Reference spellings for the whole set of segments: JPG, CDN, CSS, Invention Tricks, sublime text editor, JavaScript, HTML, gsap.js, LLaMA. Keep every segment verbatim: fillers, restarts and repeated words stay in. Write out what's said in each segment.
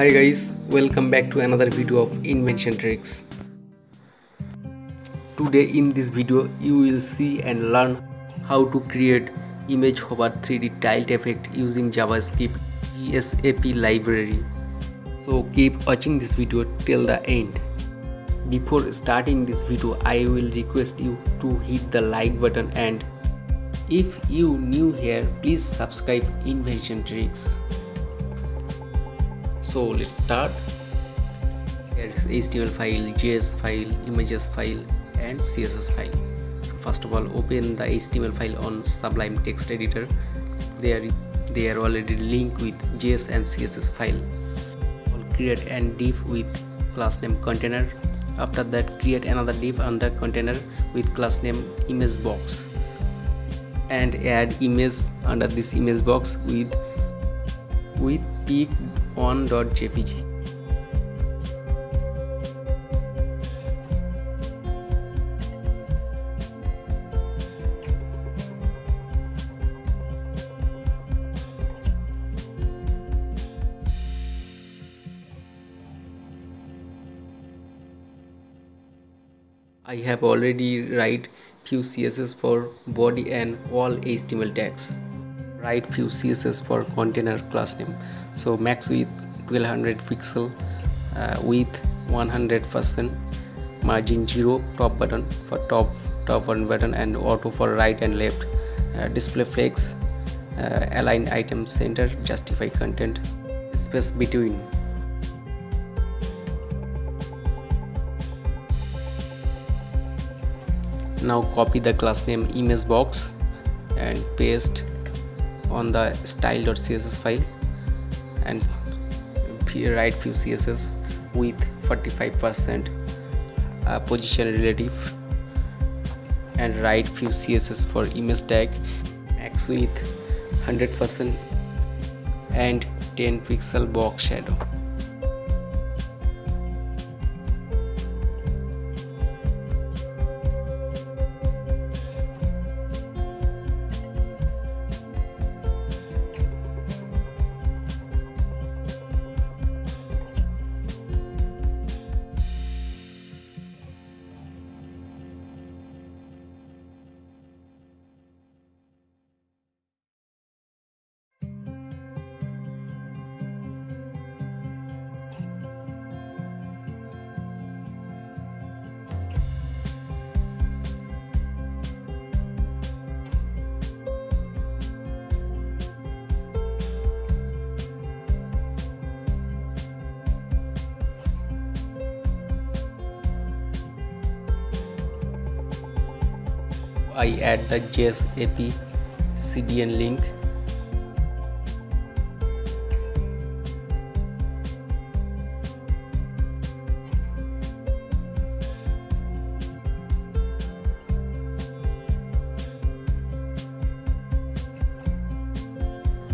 Hi guys, welcome back to another video of Invention Tricks. Today in this video you will see and learn how to create image hover three D tiled effect using JavaScript G S A P library. So keep watching this video till the end. Before starting this video, I will request you to hit the like button, and if you new here, please subscribe Invention Tricks. So let's start. Here is H T M L file, J S file, images file and C S S file. So first of all, open the H T M L file on Sublime text editor. They are, they are already linked with J S and C S S file. I'll create an div with class name container. After that, create another div under container with class name image box and add image under this image box with with pic one dot J P G. I have already write few C S S for body and all H T M L tags. Write few C S S for container class name. So max width twelve hundred pixel, uh, width one hundred percent, margin zero, top button for top top one button and auto for right and left, uh, display flex, uh, align item center, justify content, space between. Now copy the class name image box and paste on the style dot C S S file and write few C S S with forty-five percent uh, position relative, and write few C S S for image tag, max width one hundred percent and ten pixel box shadow. I add the J S A P C D N link.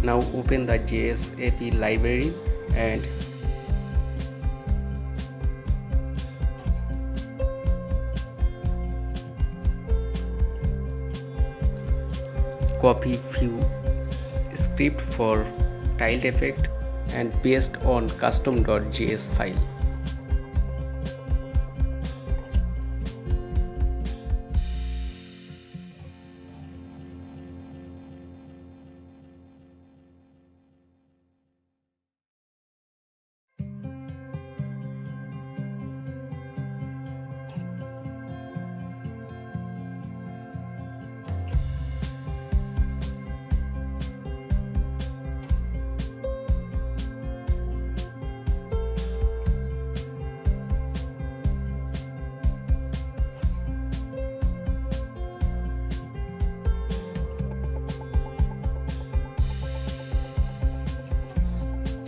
Now open the J S A P library and copy few script for tiled effect and paste on custom dot J S file.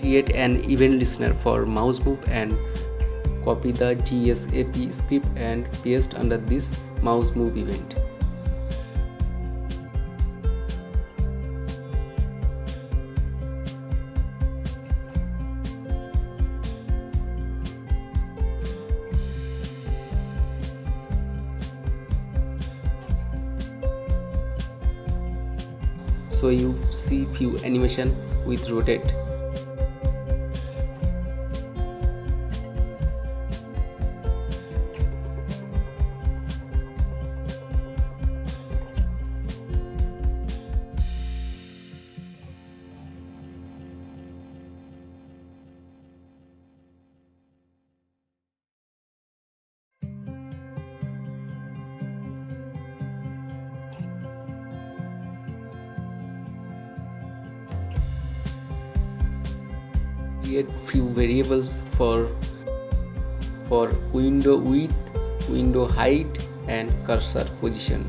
Create an event listener for mouse move and copy the J S A P script and paste under this mouse move event. So you see few animation with rotate. create few variables for for window width, window height and cursor position.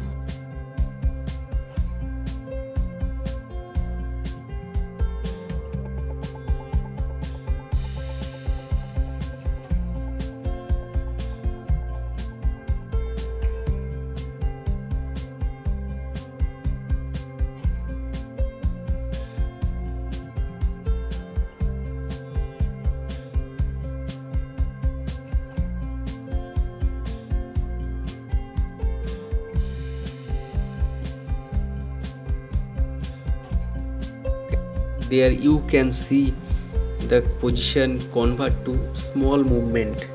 There you can see the position convert to small movement.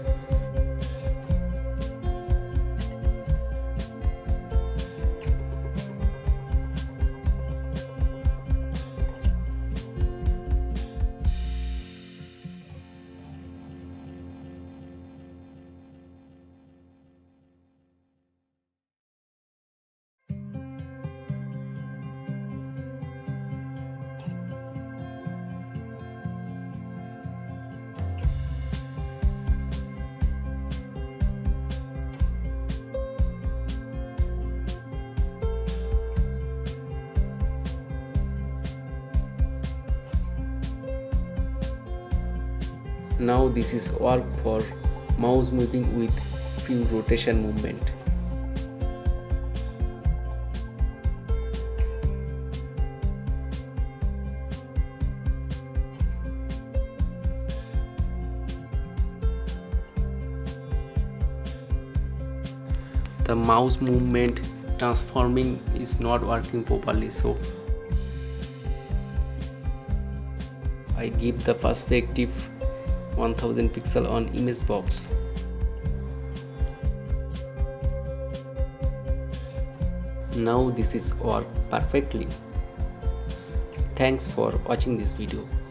Now this is work for mouse moving with few rotation movement. The mouse movement transforming is not working properly, so I give the perspective one thousand pixel on image box. Now this is work perfectly. Thanks for watching this video.